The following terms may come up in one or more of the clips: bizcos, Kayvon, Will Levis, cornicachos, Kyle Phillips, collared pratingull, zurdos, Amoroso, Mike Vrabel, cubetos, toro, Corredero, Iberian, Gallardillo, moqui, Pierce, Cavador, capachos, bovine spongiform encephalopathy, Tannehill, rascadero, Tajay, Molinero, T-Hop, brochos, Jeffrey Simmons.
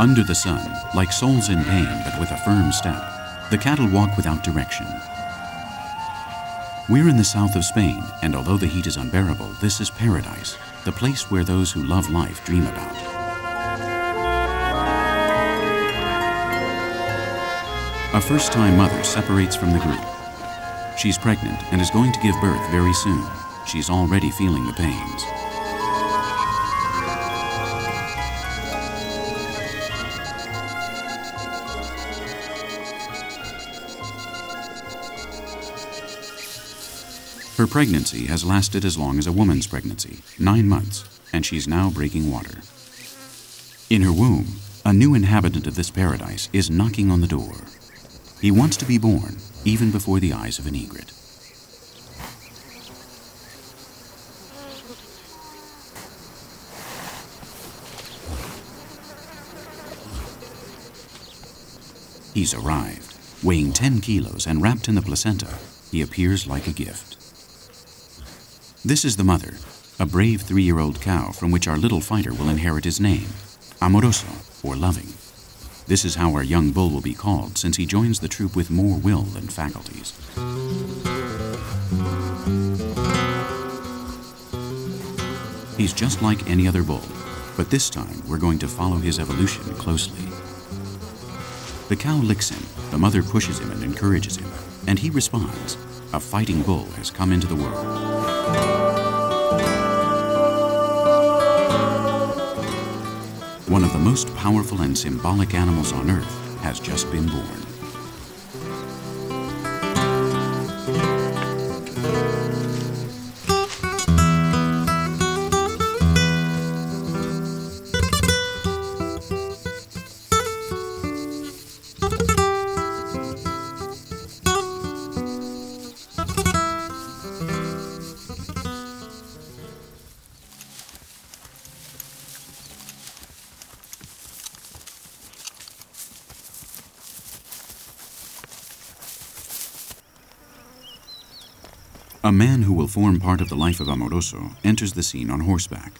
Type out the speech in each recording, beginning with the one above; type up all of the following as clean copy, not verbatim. Under the sun, like souls in pain but with a firm step, the cattle walk without direction. We're in the south of Spain, and although the heat is unbearable, this is paradise, the place where those who love life dream about. A first-time mother separates from the group. She's pregnant and is going to give birth very soon. She's already feeling the pains. Her pregnancy has lasted as long as a woman's pregnancy, 9 months, and she's now breaking water. In her womb, a new inhabitant of this paradise is knocking on the door. He wants to be born, even before the eyes of an egret. He's arrived, weighing 10 kilos and wrapped in the placenta. He appears like a gift. This is the mother, a brave 3-year-old cow from which our little fighter will inherit his name, Amoroso, or loving. This is how our young bull will be called, since he joins the troop with more will than faculties. He's just like any other bull, but this time we're going to follow his evolution closely. The cow licks him, the mother pushes him and encourages him, and he responds. A fighting bull has come into the world. One of the most powerful and symbolic animals on Earth has just been born. A man who will form part of the life of Amoroso enters the scene on horseback.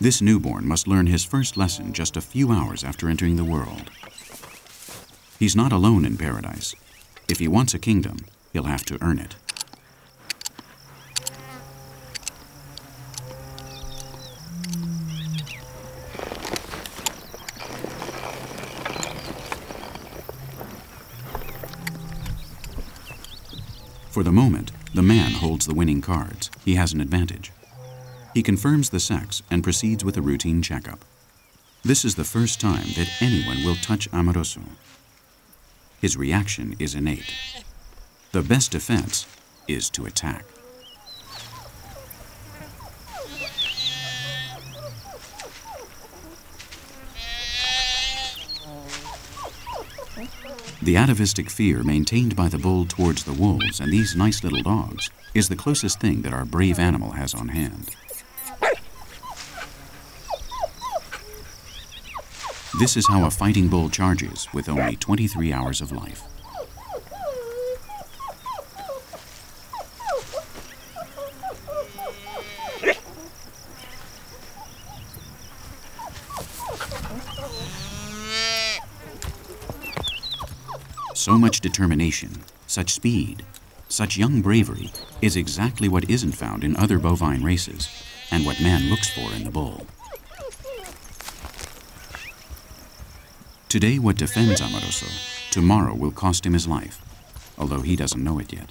This newborn must learn his first lesson just a few hours after entering the world. He's not alone in paradise. If he wants a kingdom, he'll have to earn it. For the moment, the man holds the winning cards. He has an advantage. He confirms the sex and proceeds with a routine checkup. This is the first time that anyone will touch Amoroso. His reaction is innate. The best defense is to attack. The atavistic fear maintained by the bull towards the wolves and these nice little dogs is the closest thing that our brave animal has on hand. This is how a fighting bull charges with only 23 hours of life. So much determination, such speed, such young bravery is exactly what isn't found in other bovine races and what man looks for in the bull. Today what defends Amoroso, tomorrow will cost him his life, although he doesn't know it yet.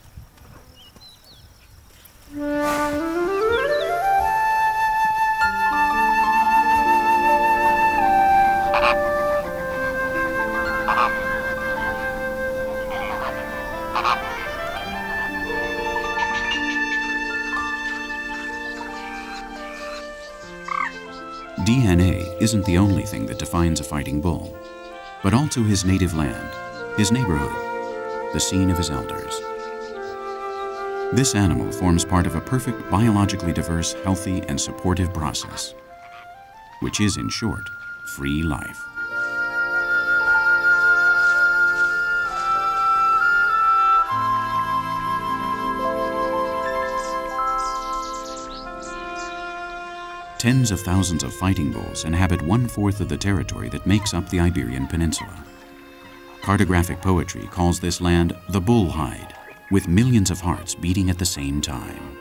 DNA isn't the only thing that defines a fighting bull, but also his native land, his neighborhood, the scene of his elders. This animal forms part of a perfect, biologically diverse, healthy, and supportive process, which is, in short, free life. Tens of thousands of fighting bulls inhabit one-fourth of the territory that makes up the Iberian Peninsula. Cartographic poetry calls this land the bull hide, with millions of hearts beating at the same time.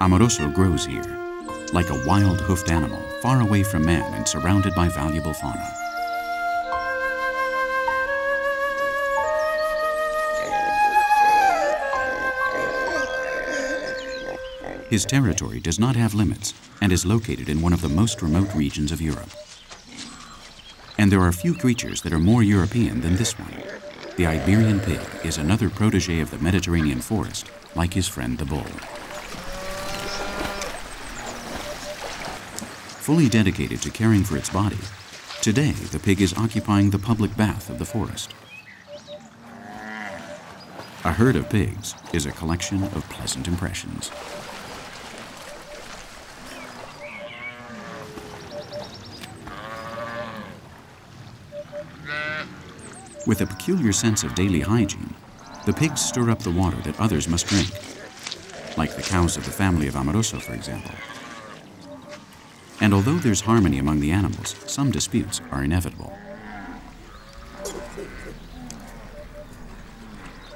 Amoroso grows here, like a wild hoofed animal, far away from man and surrounded by valuable fauna. His territory does not have limits and is located in one of the most remote regions of Europe. And there are few creatures that are more European than this one. The Iberian pig is another protege of the Mediterranean forest, like his friend the bull. Fully dedicated to caring for its body, today the pig is occupying the public bath of the forest. A herd of pigs is a collection of pleasant impressions. With a peculiar sense of daily hygiene, the pigs stir up the water that others must drink, like the cows of the family of Amoroso, for example. And although there's harmony among the animals, some disputes are inevitable.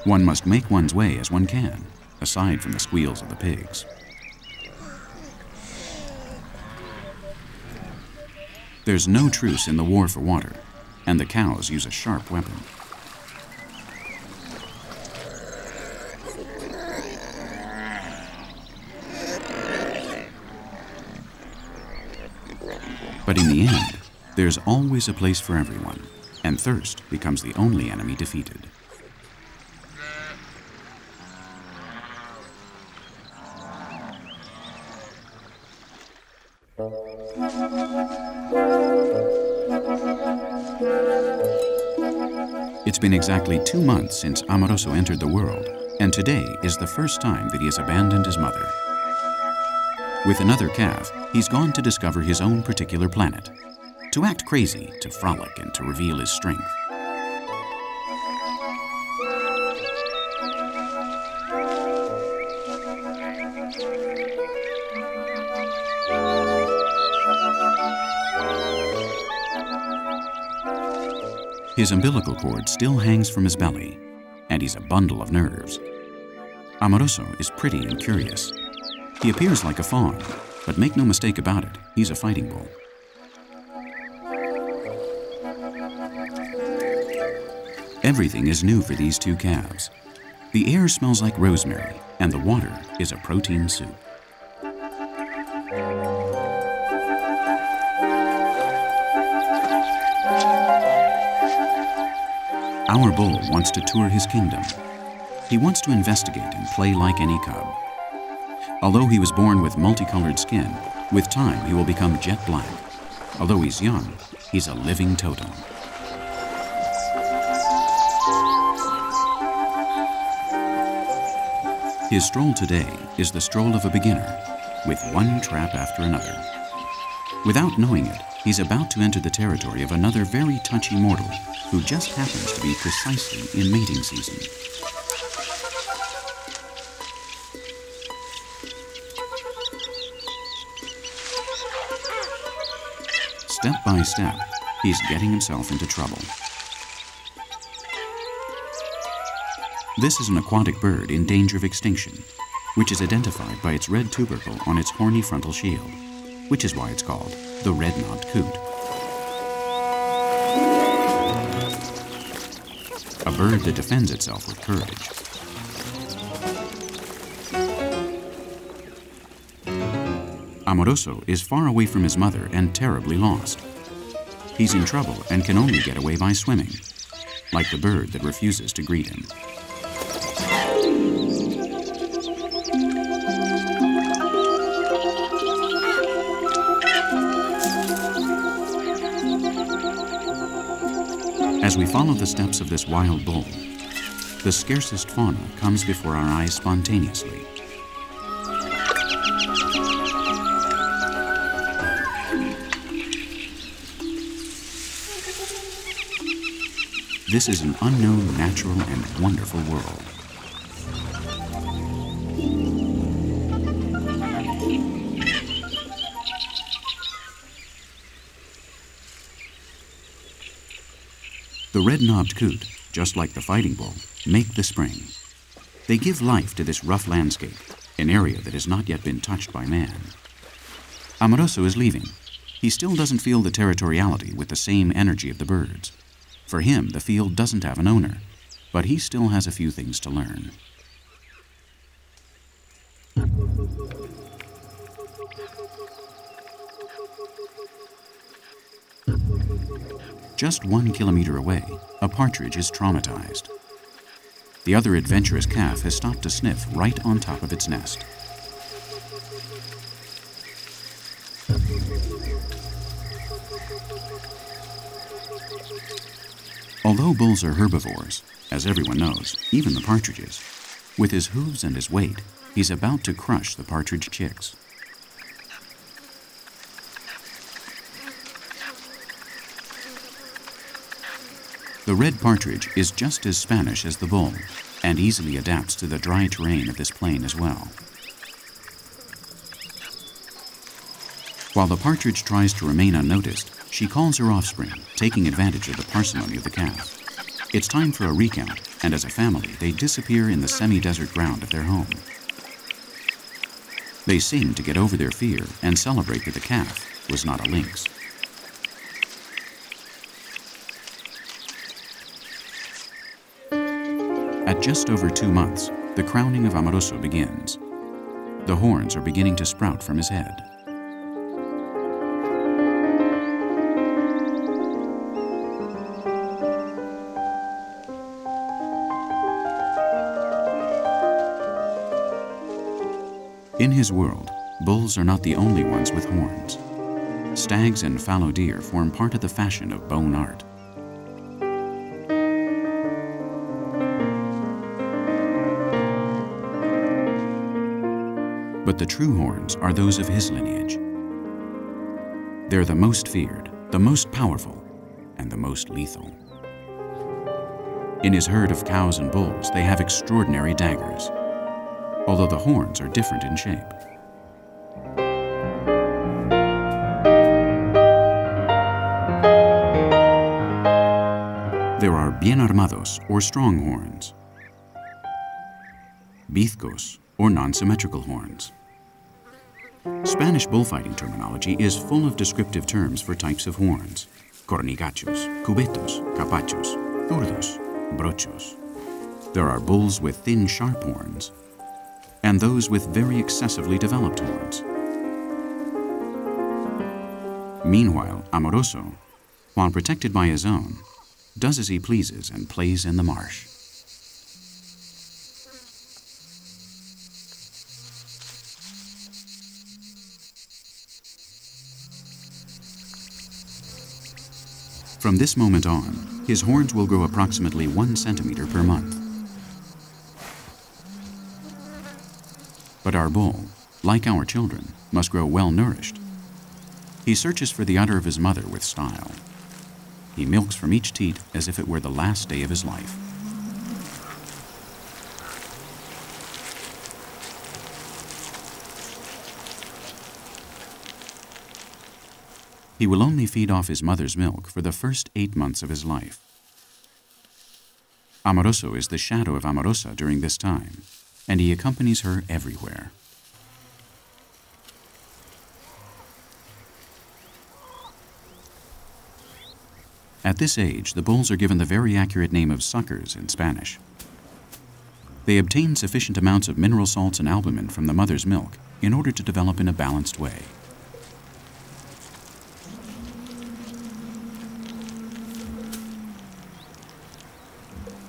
One must make one's way as one can, aside from the squeals of the pigs. There's no truce in the war for water, and the cows use a sharp weapon. But in the end, there's always a place for everyone, and thirst becomes the only enemy defeated. It's been exactly 2 months since Amoroso entered the world, and today is the first time that he has abandoned his mother. With another calf, he's gone to discover his own particular planet, to act crazy, to frolic, and to reveal his strength. His umbilical cord still hangs from his belly, and he's a bundle of nerves. Amoroso is pretty and curious. He appears like a fawn, but make no mistake about it, he's a fighting bull. Everything is new for these two calves. The air smells like rosemary, and the water is a protein soup. Our bull wants to tour his kingdom. He wants to investigate and play like any cub. Although he was born with multicolored skin, with time he will become jet black. Although he's young, he's a living totem. His stroll today is the stroll of a beginner, with one trap after another. Without knowing it, he's about to enter the territory of another very touchy mortal, who just happens to be precisely in mating season. Step by step, he's getting himself into trouble. This is an aquatic bird in danger of extinction, which is identified by its red tubercle on its horny frontal shield, which is why it's called the red-knobbed coot. A bird that defends itself with courage. Amoroso is far away from his mother and terribly lost. He's in trouble and can only get away by swimming, like the bird that refuses to greet him. As we follow the steps of this wild bull, the scarcest fauna comes before our eyes spontaneously. This is an unknown, natural, and wonderful world. The red-knobbed coot, just like the fighting bull, make the spring. They give life to this rough landscape, an area that has not yet been touched by man. Amoroso is leaving. He still doesn't feel the territoriality with the same energy of the birds. For him, the field doesn't have an owner, but he still has a few things to learn. Just 1 kilometer away, a partridge is traumatized. The other adventurous calf has stopped to sniff right on top of its nest. Although bulls are herbivores, as everyone knows, even the partridges, with his hooves and his weight, he's about to crush the partridge chicks. The red partridge is just as Spanish as the bull, and easily adapts to the dry terrain of this plain as well. While the partridge tries to remain unnoticed, she calls her offspring, taking advantage of the parsimony of the calf. It's time for a recount, and as a family, they disappear in the semi-desert ground of their home. They seem to get over their fear and celebrate that the calf was not a lynx. At just over 2 months, the crowning of Amoroso begins. The horns are beginning to sprout from his head. In his world, bulls are not the only ones with horns. Stags and fallow deer form part of the fashion of bone art. But the true horns are those of his lineage. They're the most feared, the most powerful, and the most lethal. In his herd of cows and bulls, they have extraordinary daggers, although the horns are different in shape. There are bien armados, or strong horns, bizcos, or non-symmetrical horns. Spanish bullfighting terminology is full of descriptive terms for types of horns: cornicachos, cubetos, capachos, zurdos, brochos. There are bulls with thin, sharp horns, and those with very excessively developed horns. Meanwhile, Amoroso, while protected by his own, does as he pleases and plays in the marsh. From this moment on, his horns will grow approximately 1 centimeter per month. But our bull, like our children, must grow well-nourished. He searches for the udder of his mother with style. He milks from each teat as if it were the last day of his life. He will only feed off his mother's milk for the first 8 months of his life. Amoroso is the shadow of Amorosa during this time, and he accompanies her everywhere. At this age, the bulls are given the very accurate name of suckers in Spanish. They obtain sufficient amounts of mineral salts and albumin from the mother's milk in order to develop in a balanced way.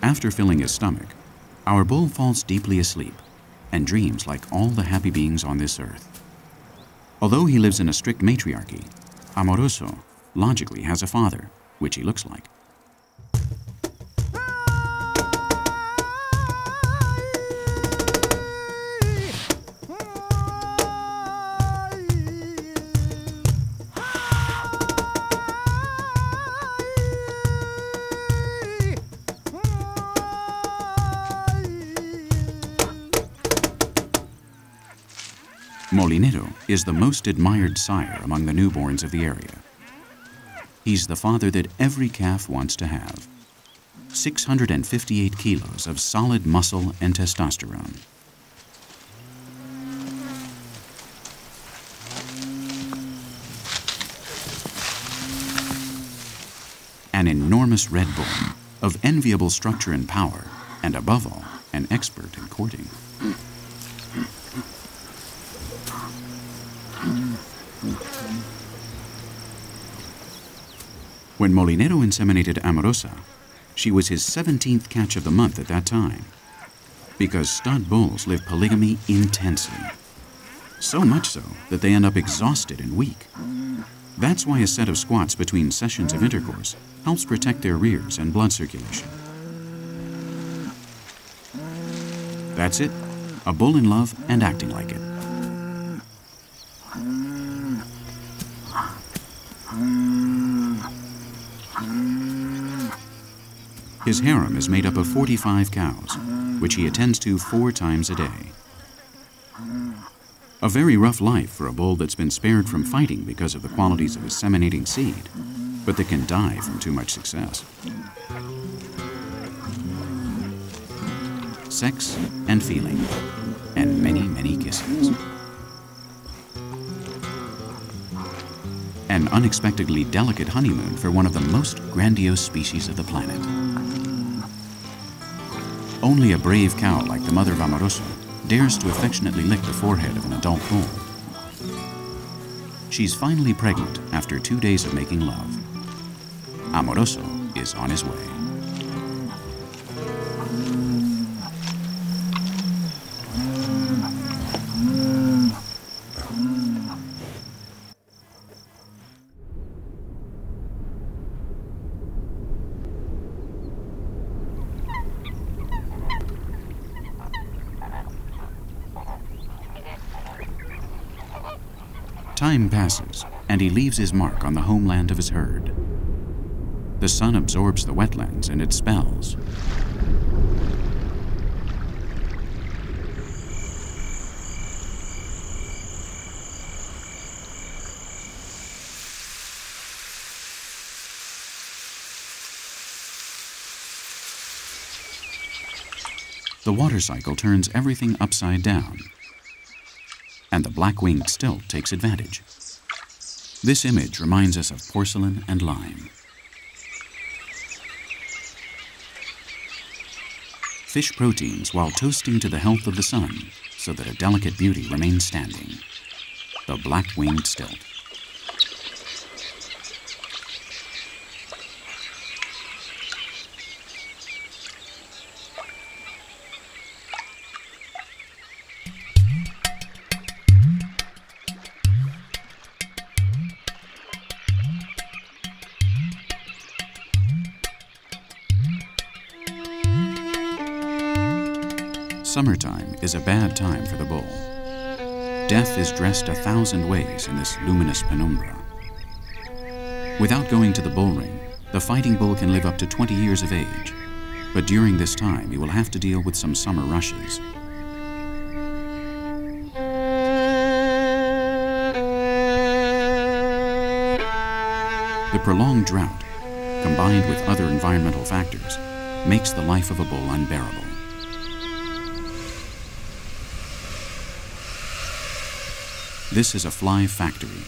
After filling his stomach, our bull falls deeply asleep and dreams like all the happy beings on this earth. Although he lives in a strict matriarchy, Amoroso logically has a father, which he looks like. Molinero is the most admired sire among the newborns of the area. He's the father that every calf wants to have, 658 kilos of solid muscle and testosterone. An enormous red bull of enviable structure and power, and above all, an expert in courting. When Molinero inseminated Amorosa, she was his 17th catch of the month at that time, because stud bulls live polygamy intensely, so much so that they end up exhausted and weak. That's why a set of squats between sessions of intercourse helps protect their rears and blood circulation. That's it, a bull in love and acting like it. His harem is made up of 45 cows, which he attends to 4 times a day. A very rough life for a bull that's been spared from fighting because of the qualities of his seminating seed, but that can die from too much success. Sex and feeling, and many, many kisses. An unexpectedly delicate honeymoon for one of the most grandiose species of the planet. Only a brave cow like the mother of Amoroso dares to affectionately lick the forehead of an adult bull. She's finally pregnant after 2 days of making love. Amoroso is on his way. Time passes, and he leaves his mark on the homeland of his herd. The sun absorbs the wetlands and its spells. The water cycle turns everything upside down, and the black-winged stilt takes advantage. This image reminds us of porcelain and lime. Fish proteins while toasting to the health of the sun so that a delicate beauty remains standing. The black-winged stilt. Summertime is a bad time for the bull. Death is dressed 1,000 ways in this luminous penumbra. Without going to the bull ring, the fighting bull can live up to 20 years of age, but during this time he will have to deal with some summer rushes. The prolonged drought, combined with other environmental factors, makes the life of a bull unbearable. This is a fly factory,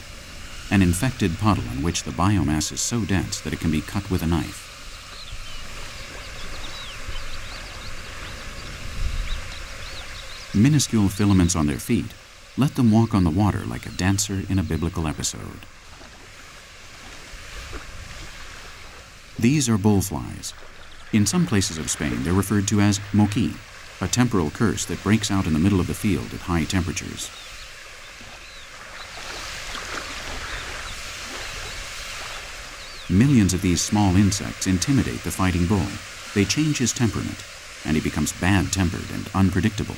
an infected puddle in which the biomass is so dense that it can be cut with a knife. Minuscule filaments on their feet let them walk on the water like a dancer in a biblical episode. These are bullflies. In some places of Spain, they're referred to as moqui, a temporal curse that breaks out in the middle of the field at high temperatures. Millions of these small insects intimidate the fighting bull. They change his temperament, and he becomes bad-tempered and unpredictable.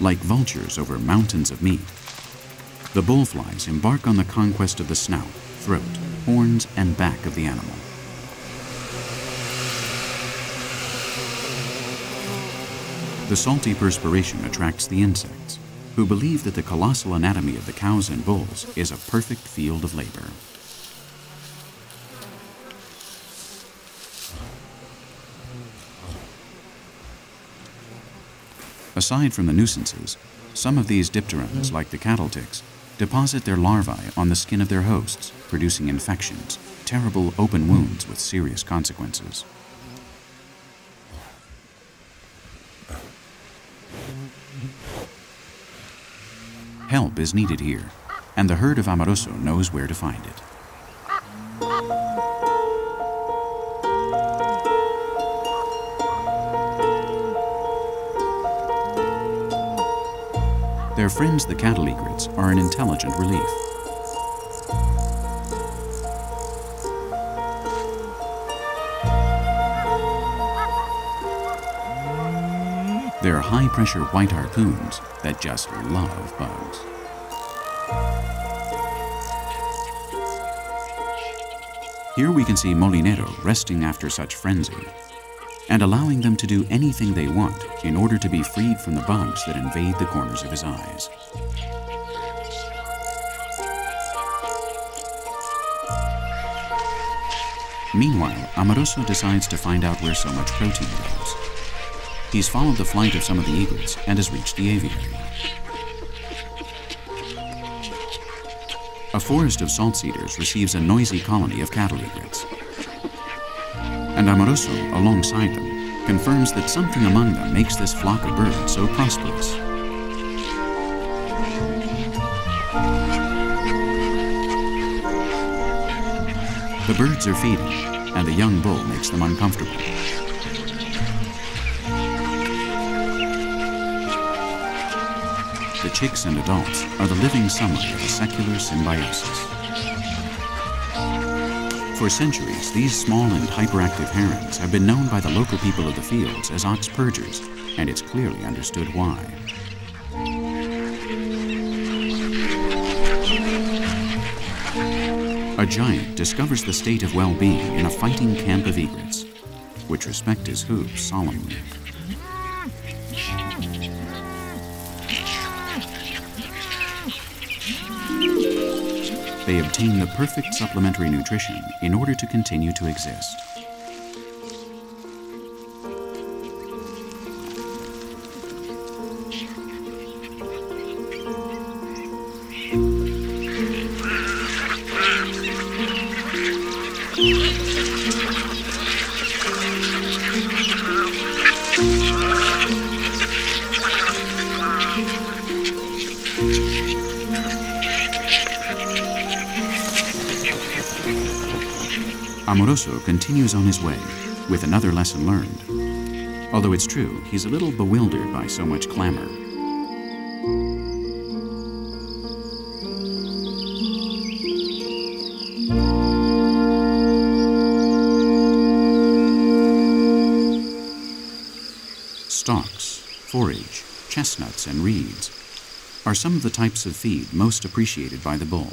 Like vultures over mountains of meat, the bullflies embark on the conquest of the snout, throat, horns, and back of the animal. The salty perspiration attracts the insects, who believe that the colossal anatomy of the cows and bulls is a perfect field of labor. Aside from the nuisances, some of these dipterans, like the cattle ticks, deposit their larvae on the skin of their hosts, producing infections, terrible open wounds with serious consequences. Help is needed here, and the herd of Amoroso knows where to find it. Their friends, the cattle egrets, are an intelligent relief. They're high-pressure white harpoons that just love bugs. Here we can see Molinero resting after such frenzy and allowing them to do anything they want in order to be freed from the bugs that invade the corners of his eyes. Meanwhile, Amoroso decides to find out where so much protein goes. He's followed the flight of some of the egrets and has reached the aviary. A forest of salt cedars receives a noisy colony of cattle egrets. And Amoroso, alongside them, confirms that something among them makes this flock of birds so prosperous. The birds are feeding, and the young bull makes them uncomfortable. The chicks and adults are the living summary of a secular symbiosis. For centuries, these small and hyperactive herons have been known by the local people of the fields as ox purgers, and it's clearly understood why. A giant discovers the state of well-being in a fighting camp of egrets, which respect his hooves solemnly. They obtain the perfect supplementary nutrition in order to continue to exist. Amoroso continues on his way, with another lesson learned. Although it's true, he's a little bewildered by so much clamor. Stalks, forage, chestnuts, and reeds are some of the types of feed most appreciated by the bull.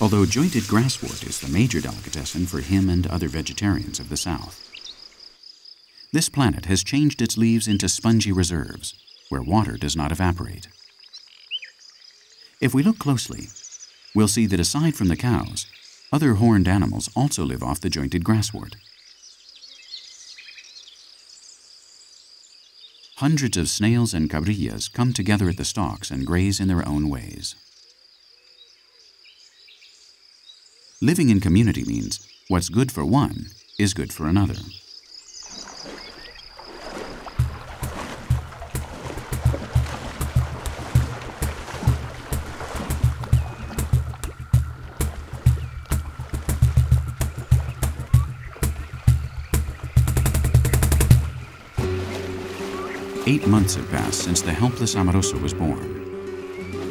Although jointed grasswort is the major delicatessen for him and other vegetarians of the South. This plant has changed its leaves into spongy reserves, where water does not evaporate. If we look closely, we'll see that aside from the cows, other horned animals also live off the jointed grasswort. Hundreds of snails and cabrillas come together at the stalks and graze in their own ways. Living in community means what's good for one is good for another.8 months have passed since the helpless Amoroso was born.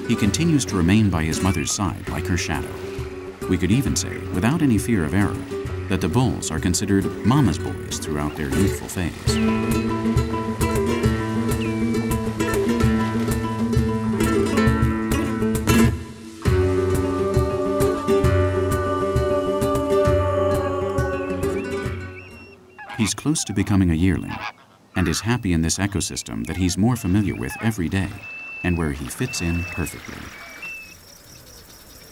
He continues to remain by his mother's side like her shadow. We could even say, without any fear of error, that the bulls are considered mama's boys throughout their youthful phase. He's close to becoming a yearling, and is happy in this ecosystem that he's more familiar with every day, and where he fits in perfectly.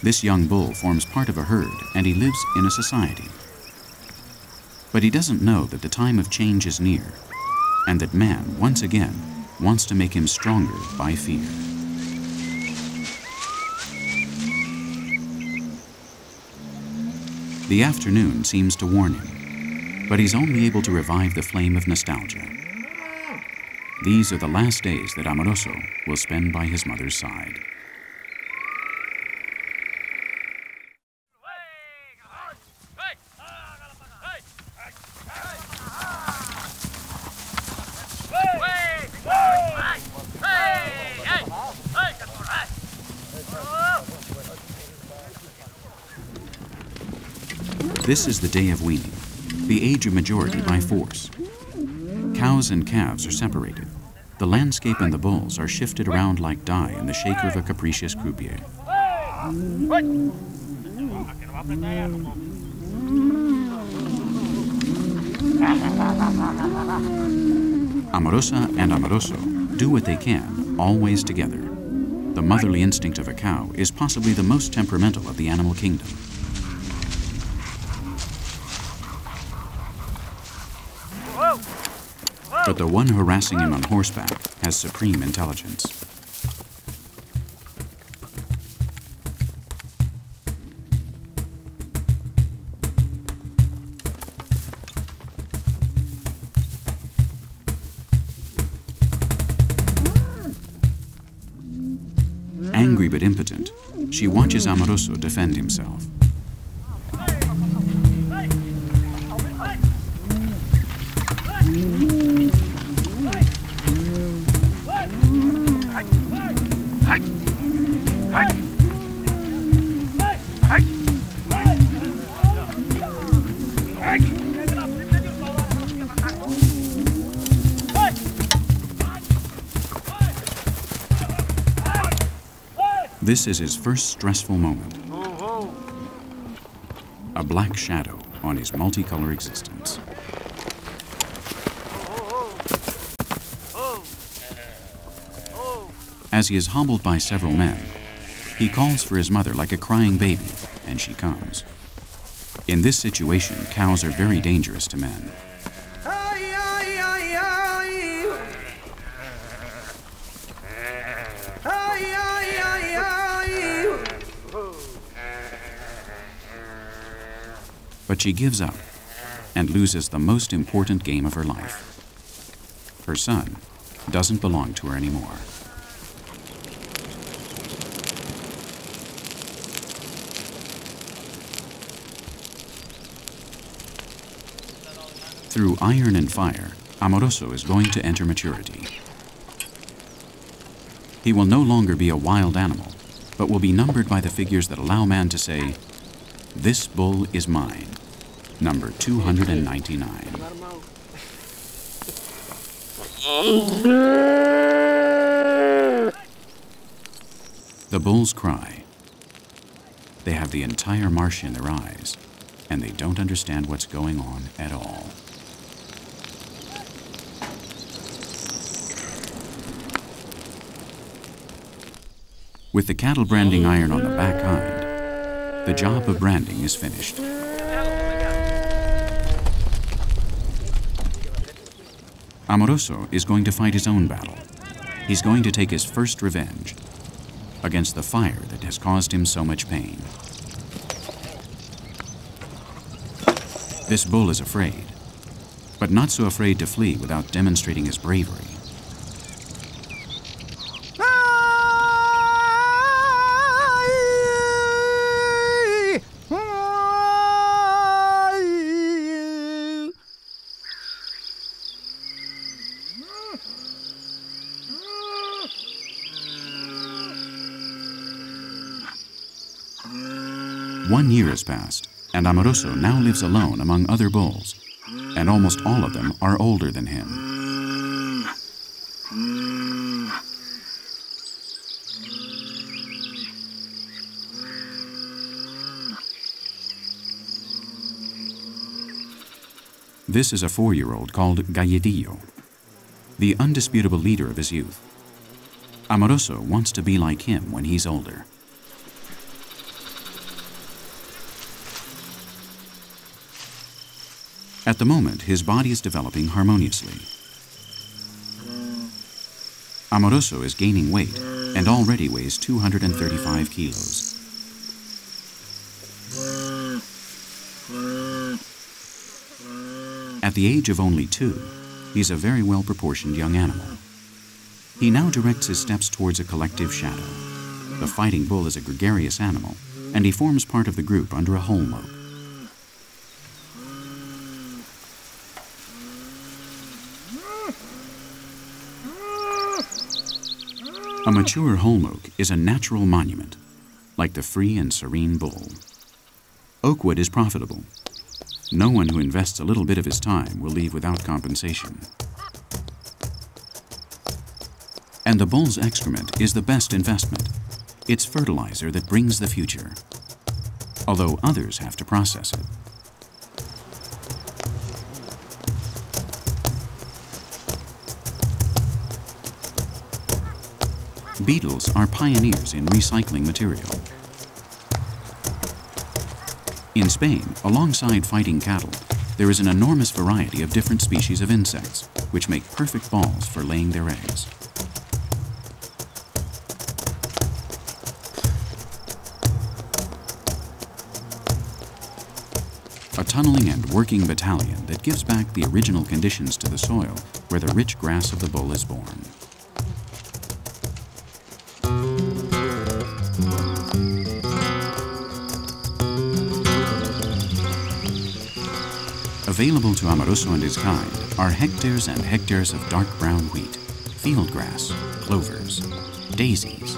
This young bull forms part of a herd, and he lives in a society. But he doesn't know that the time of change is near, and that man, once again, wants to make him stronger by fear. The afternoon seems to warn him, but he's only able to revive the flame of nostalgia. These are the last days that Amoroso will spend by his mother's side. This is the day of weaning, the age of majority by force. Cows and calves are separated. The landscape and the bulls are shifted around like dye in the shaker of a capricious croupier. Amorosa and Amoroso do what they can, always together. The motherly instinct of a cow is possibly the most temperamental of the animal kingdom. But the one harassing him on horseback has supreme intelligence. Angry but impotent, she watches Amoroso defend himself. This is his first stressful moment. A black shadow on his multicolor existence. As he is hobbled by several men, he calls for his mother like a crying baby, and she comes. In this situation, cows are very dangerous to men. But she gives up and loses the most important game of her life. Her son doesn't belong to her anymore. Through iron and fire, Amoroso is going to enter maturity. He will no longer be a wild animal, but will be numbered by the figures that allow man to say, "This bull is mine." Number 299. The bulls cry. They have the entire marsh in their eyes, and they don't understand what's going on at all. With the cattle branding iron on the back hind, the job of branding is finished. Amoroso is going to fight his own battle. He's going to take his first revenge against the fire that has caused him so much pain. This bull is afraid, but not so afraid to flee without demonstrating his bravery. One year has passed, and Amoroso now lives alone among other bulls, and almost all of them are older than him. This is a 4-year-old called Gallardillo, the undisputable leader of his youth. Amoroso wants to be like him when he's older. At the moment, his body is developing harmoniously. Amoroso is gaining weight and already weighs 235 kilos. At the age of only 2, he's a very well-proportioned young animal. He now directs his steps towards a collective shadow. The fighting bull is a gregarious animal, and he forms part of the group under a holm oak. A mature holm oak is a natural monument, like the free and serene bull. Oak wood is profitable. No one who invests a little bit of his time will leave without compensation. And the bull's excrement is the best investment. It's fertilizer that brings the future, although others have to process it. Beetles are pioneers in recycling material. In Spain, alongside fighting cattle, there is an enormous variety of different species of insects, which make perfect balls for laying their eggs. A tunneling and working battalion that gives back the original conditions to the soil where the rich grass of the bull is born. Available to Amoroso and his kind are hectares and hectares of dark brown wheat, field grass, clovers, daisies,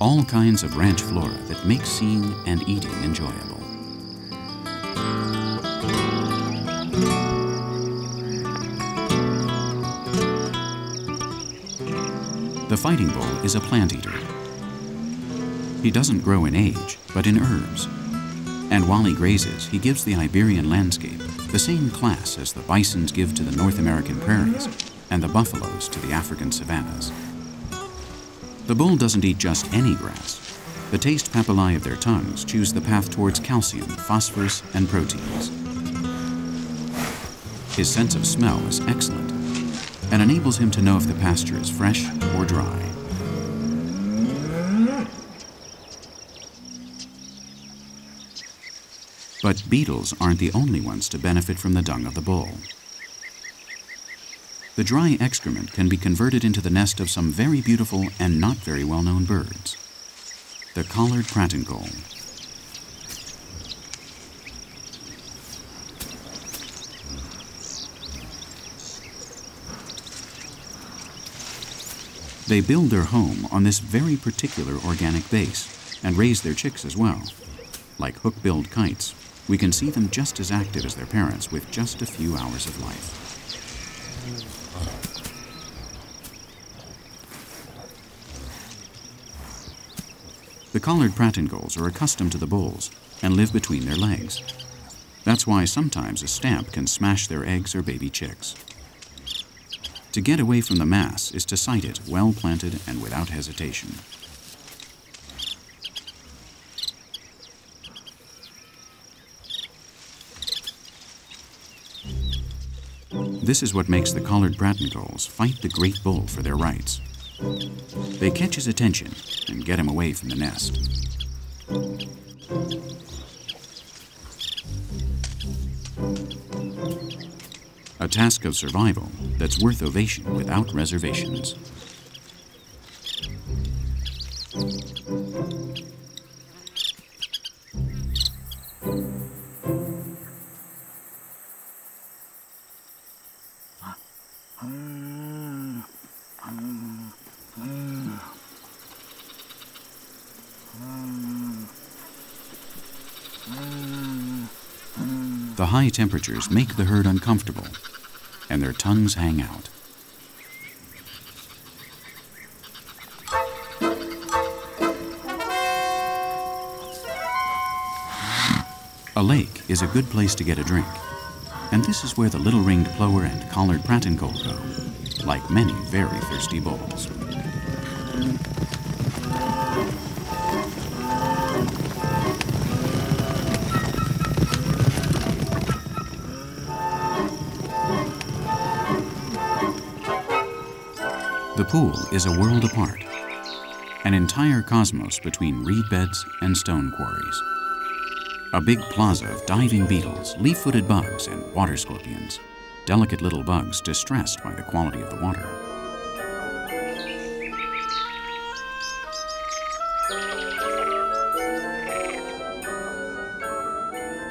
all kinds of ranch flora that make seeing and eating enjoyable. The fighting bull is a plant eater. He doesn't grow in age, but in herbs. And while he grazes, he gives the Iberian landscape the same class as the bisons give to the North American prairies and the buffaloes to the African savannas. The bull doesn't eat just any grass. The taste papillae of their tongues choose the path towards calcium, phosphorus, and proteins. His sense of smell is excellent and enables him to know if the pasture is fresh or dry. But beetles aren't the only ones to benefit from the dung of the bull. The dry excrement can be converted into the nest of some very beautiful and not very well-known birds, the collared pratingull. They build their home on this very particular organic base and raise their chicks as well. Like hook-billed kites, we can see them just as active as their parents with just a few hours of life. The collared pratingulls are accustomed to the bulls and live between their legs. That's why sometimes a stamp can smash their eggs or baby chicks. To get away from the mass is to sight it well-planted and without hesitation. This is what makes the collared pratingulls fight the great bull for their rights. They catch his attention and get him away from the nest. A task of survival that's worth ovation without reservations. The high temperatures make the herd uncomfortable, and their tongues hang out. A lake is a good place to get a drink, and this is where the little-ringed plover and collared pratingull go, like many very thirsty bulls. The pool is a world apart, an entire cosmos between reed beds and stone quarries. A big plaza of diving beetles, leaf-footed bugs, and water scorpions, delicate little bugs distressed by the quality of the water.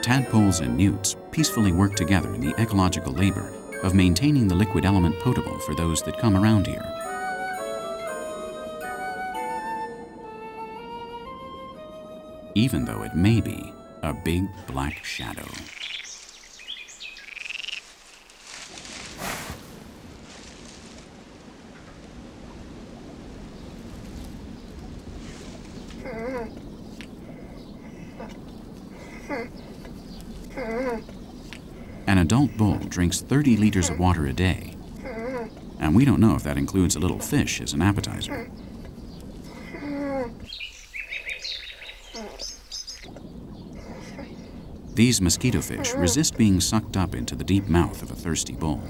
Tadpoles and newts peacefully work together in the ecological labor of maintaining the liquid element potable for those that come around here. Even though it may be a big black shadow. An adult bull drinks 30 liters of water a day, and we don't know if that includes a little fish as an appetizer. These mosquito fish resist being sucked up into the deep mouth of a thirsty bull.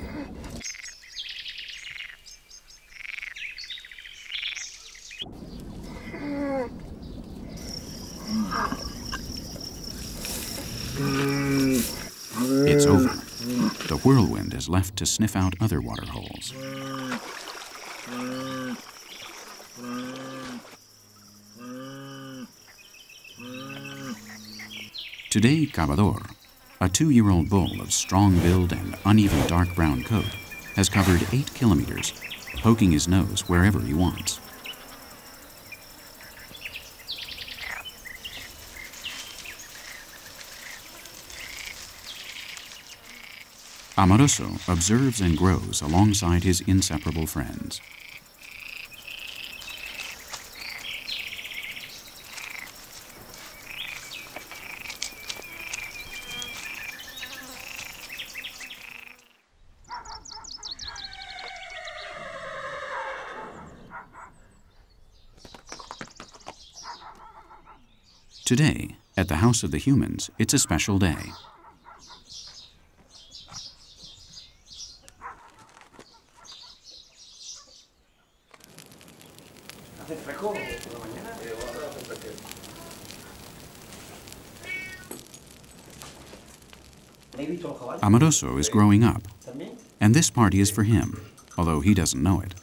It's over. The whirlwind is left to sniff out other water holes. Today, Cavador, a 2-year-old bull of strong build and uneven dark brown coat, has covered 8 kilometers, poking his nose wherever he wants. Amoroso observes and grows alongside his inseparable friends. Today, at the House of the Humans, it's a special day. Amoroso is growing up, and this party is for him, although he doesn't know it.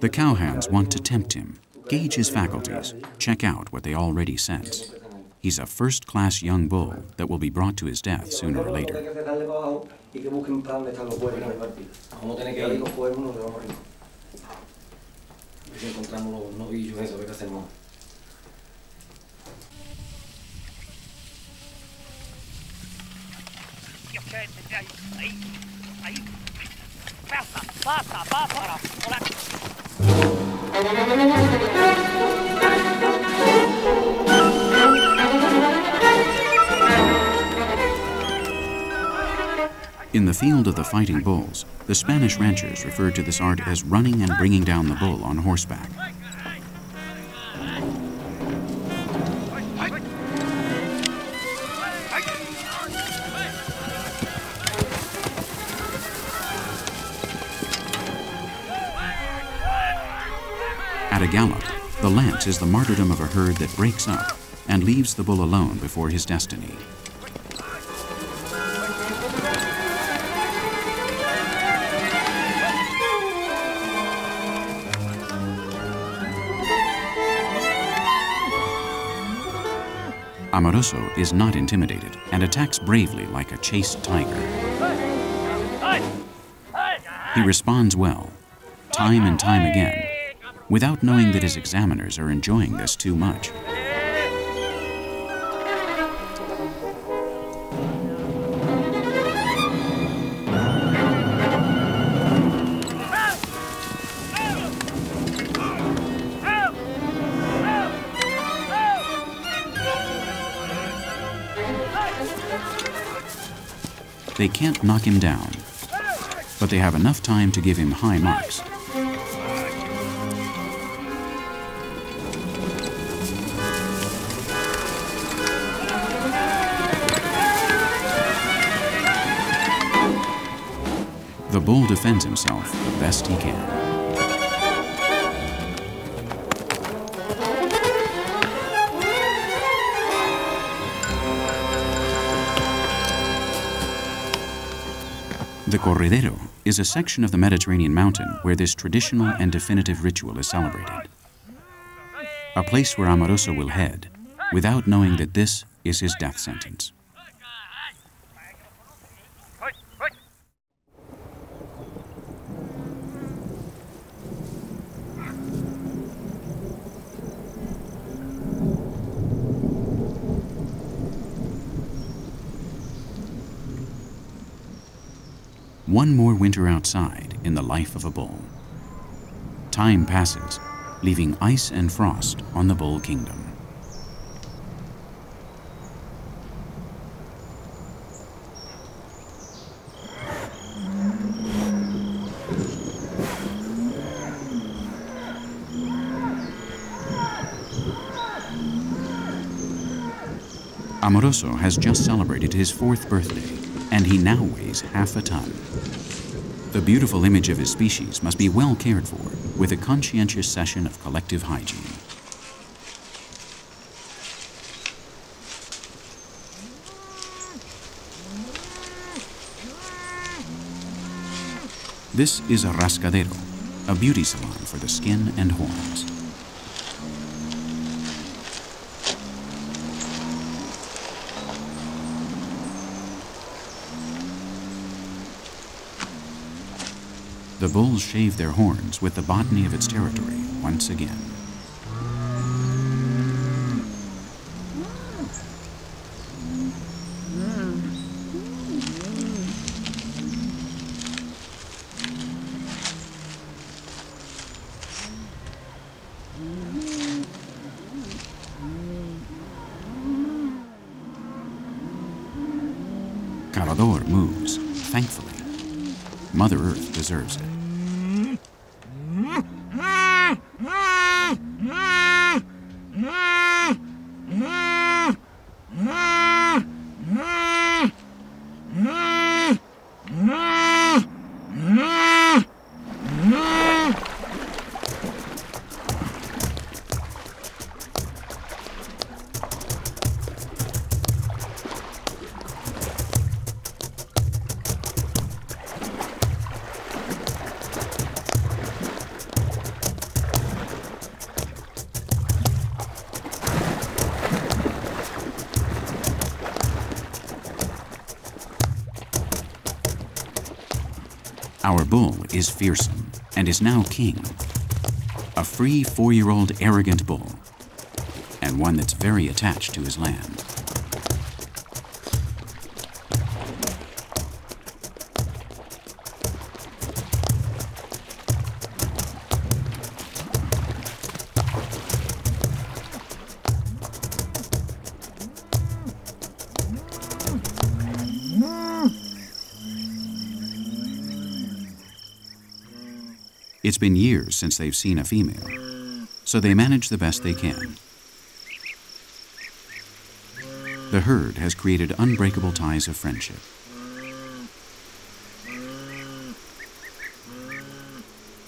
The cowhands want to tempt him, gauge his faculties, check out what they already sense. He's a first-class young bull that will be brought to his death sooner or later. In the field of the fighting bulls, the Spanish ranchers referred to this art as running and bringing down the bull on horseback. At a gallop, the lance is the martyrdom of a herd that breaks up and leaves the bull alone before his destiny. Amoroso is not intimidated and attacks bravely like a chased tiger. He responds well, time and time again, without knowing that his examiners are enjoying this too much. They can't knock him down, but they have enough time to give him high marks. The bull defends himself the best he can. The Corredero is a section of the Mediterranean mountain where this traditional and definitive ritual is celebrated. A place where Amoroso will head without knowing that this is his death sentence. One more winter outside in the life of a bull. Time passes, leaving ice and frost on the bull kingdom. Amoroso has just celebrated his 4th birthday, and he now weighs half a ton. The beautiful image of his species must be well cared for with a conscientious session of collective hygiene. This is a rascadero, a beauty salon for the skin and horns. The bulls shave their horns with the botany of its territory once again. Cavador moves, thankfully. Mother Earth deserves it. Our bull is fearsome and is now king. A free 4-year-old arrogant bull, and one that's very attached to his land. It's been years since they've seen a female, so they manage the best they can. The herd has created unbreakable ties of friendship.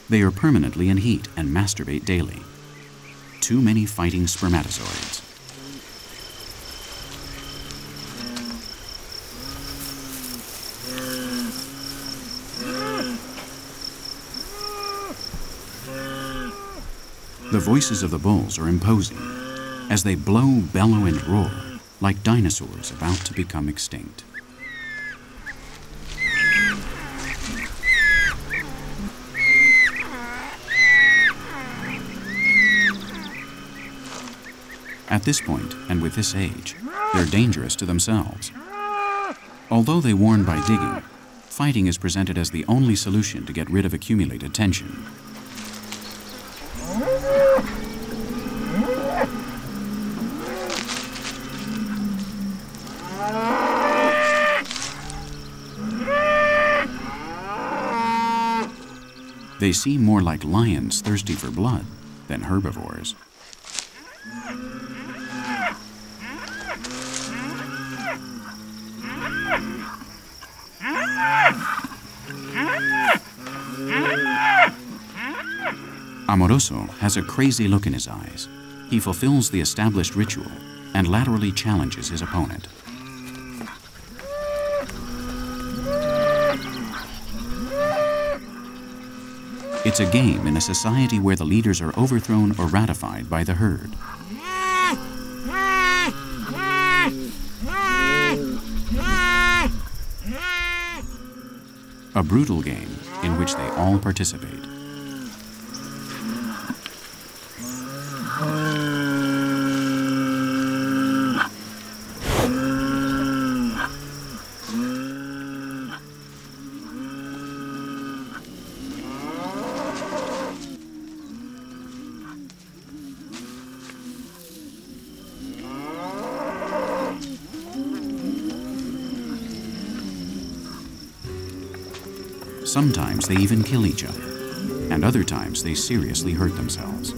They are permanently in heat and masturbate daily. Too many fighting spermatozoids. The voices of the bulls are imposing as they blow, bellow, and roar like dinosaurs about to become extinct. At this point, and with this age, they're dangerous to themselves. Although they warn by digging, fighting is presented as the only solution to get rid of accumulated tension. They seem more like lions thirsty for blood than herbivores. Amoroso has a crazy look in his eyes. He fulfills the established ritual and laterally challenges his opponent. It's a game in a society where the leaders are overthrown or ratified by the herd. A brutal game in which they all participate. Sometimes they even kill each other, and other times they seriously hurt themselves.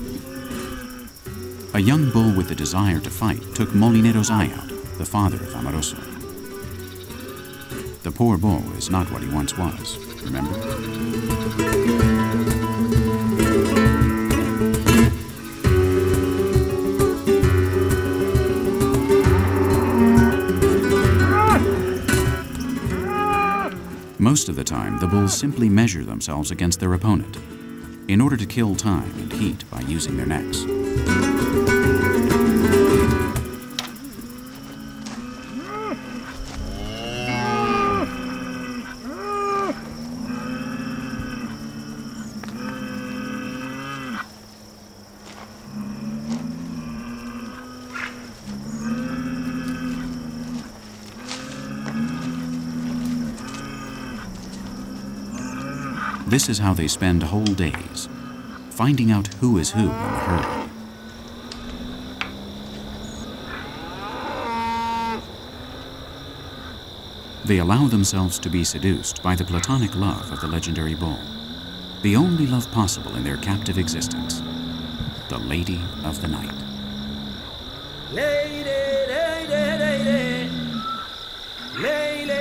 A young bull with the desire to fight took Molinero's eye out, the father of Amoroso. The poor bull is not what he once was, remember? Most of the time, the bulls simply measure themselves against their opponent in order to kill time and heat by using their necks. This is how they spend whole days, finding out who is who in the herd. They allow themselves to be seduced by the platonic love of the legendary bull, the only love possible in their captive existence, the Lady of the Night. Lady, lady, lady, lady.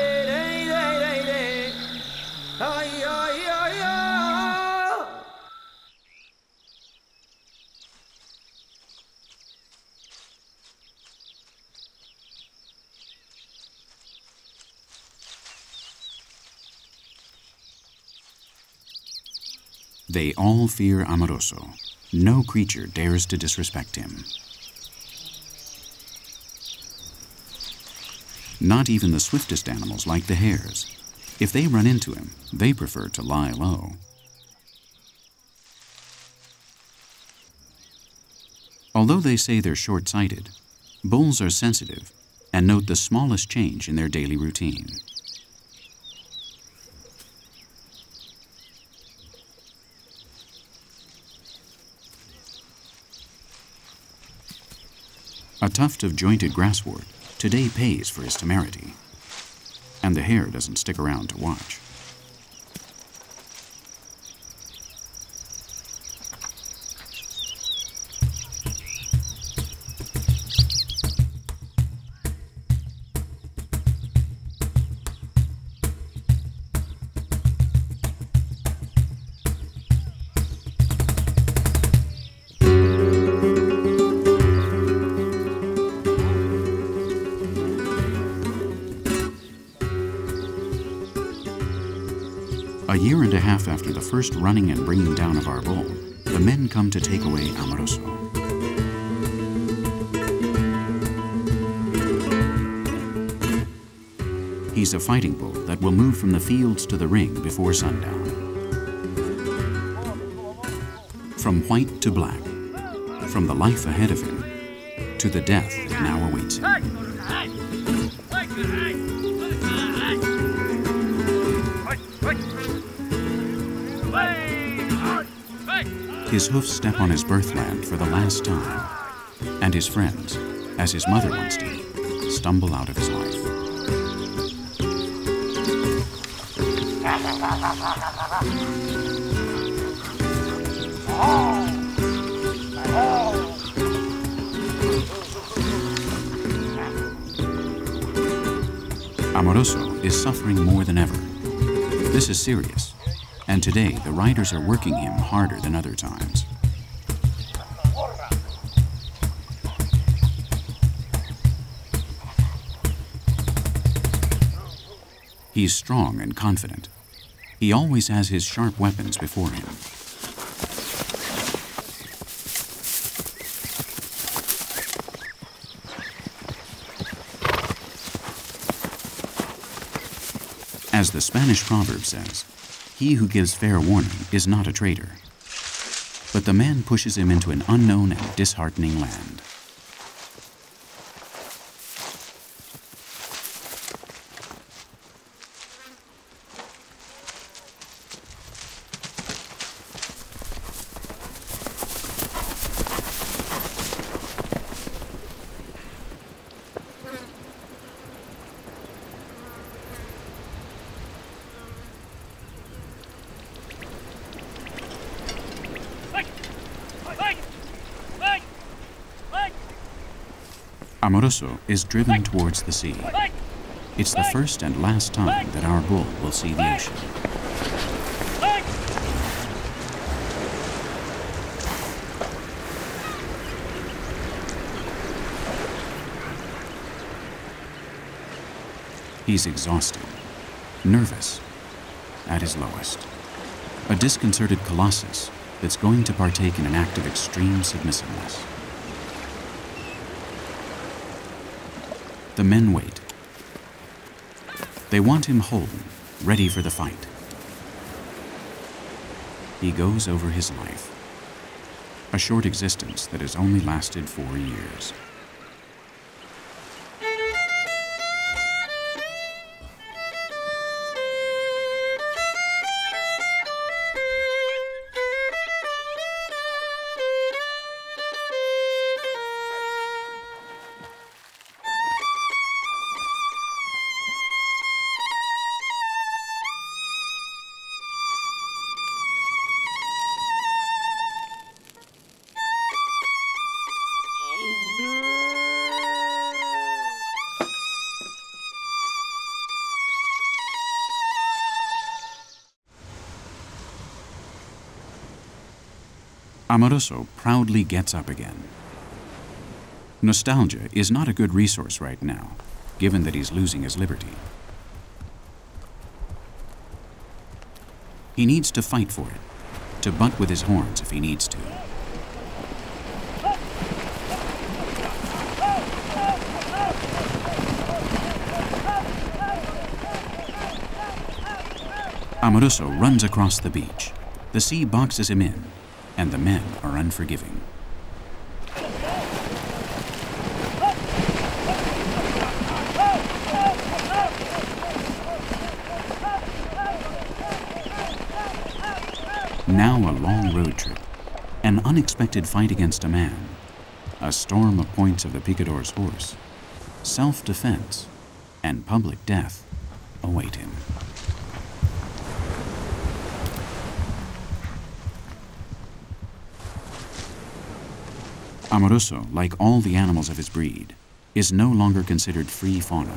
They all fear Amoroso. No creature dares to disrespect him. Not even the swiftest animals like the hares. If they run into him, they prefer to lie low. Although they say they're short-sighted, bulls are sensitive and note the smallest change in their daily routine. A tuft of jointed grasswort today pays for his temerity, and the hare doesn't stick around to watch. A year and a half after the first running and bringing down of our bull, the men come to take away Amoroso. He's a fighting bull that will move from the fields to the ring before sundown. From white to black, from the life ahead of him to the death that now awaits him. His hoofs step on his birthland for the last time, and his friends, as his mother once did, stumble out of his life. Amoroso is suffering more than ever. This is serious, and today the riders are working him harder than other times. He's strong and confident. He always has his sharp weapons before him. As the Spanish proverb says, he who gives fair warning is not a traitor. But the man pushes him into an unknown and disheartening land. Amoroso is driven towards the sea. It's the first and last time that our bull will see the ocean. He's exhausted, nervous, at his lowest. A disconcerted colossus that's going to partake in an act of extreme submissiveness. The men wait. They want him whole, ready for the fight. He goes over his life, a short existence that has only lasted 4 years. Amoroso proudly gets up again. Nostalgia is not a good resource right now, given that he's losing his liberty. He needs to fight for it, to butt with his horns if he needs to. Amoroso runs across the beach. The sea boxes him in, and the men are unforgiving. Now a long road trip, an unexpected fight against a man, a storm of points of the picador's horse, self-defense, and public death await him. Amoroso, like all the animals of his breed, is no longer considered free fauna,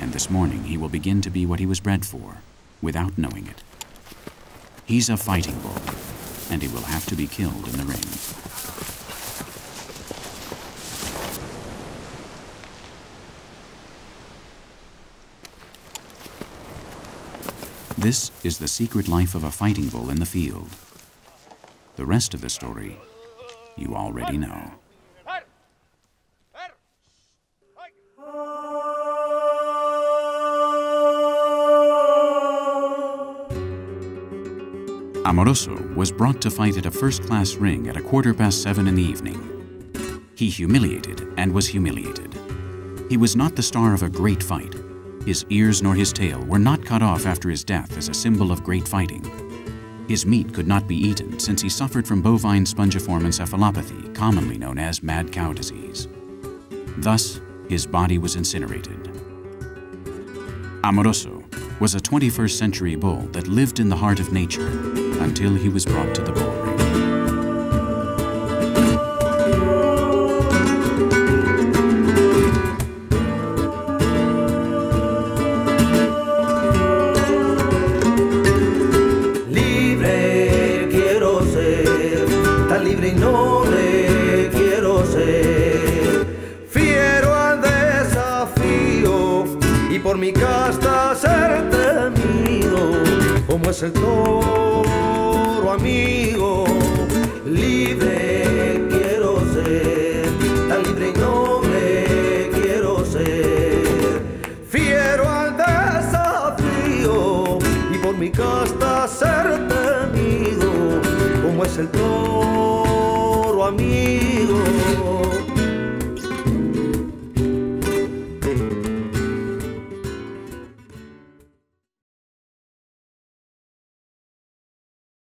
and this morning he will begin to be what he was bred for, without knowing it. He's a fighting bull, and he will have to be killed in the ring. This is the secret life of a fighting bull in the field. The rest of the story, you already know. Amoroso was brought to fight at a first-class ring at 7:15 in the evening. He humiliated and was humiliated. He was not the star of a great fight. His ears nor his tail were not cut off after his death as a symbol of great fighting. His meat could not be eaten since he suffered from bovine spongiform encephalopathy, commonly known as mad cow disease. Thus, his body was incinerated. Amoroso was a 21st century bull that lived in the heart of nature until he was brought to the bull ring. es el toro, amigo. Libre quiero ser, tan libre y noble quiero ser. Fiero al desafío y por mi casta ser temido, como es el toro, amigo.